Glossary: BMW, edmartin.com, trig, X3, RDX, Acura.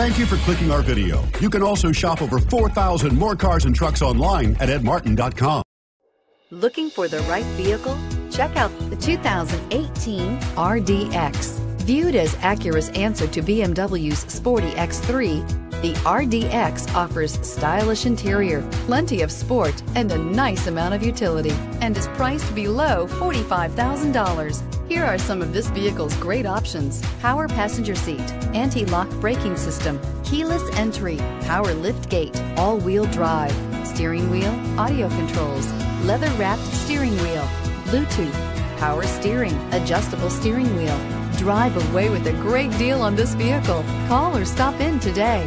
Thank you for clicking our video. You can also shop over 4,000 more cars and trucks online at edmartin.com. Looking for the right vehicle? Check out the 2018 RDX. Viewed as Acura's answer to BMW's sporty X3, the RDX offers stylish interior, plenty of sport, and a nice amount of utility, and is priced below $45,000. Here are some of this vehicle's great options: power passenger seat, anti-lock braking system, keyless entry, power lift gate, all-wheel drive, steering wheel audio controls, leather-wrapped steering wheel, Bluetooth, power steering, adjustable steering wheel. Drive away with a great deal on this vehicle. Call or stop in today.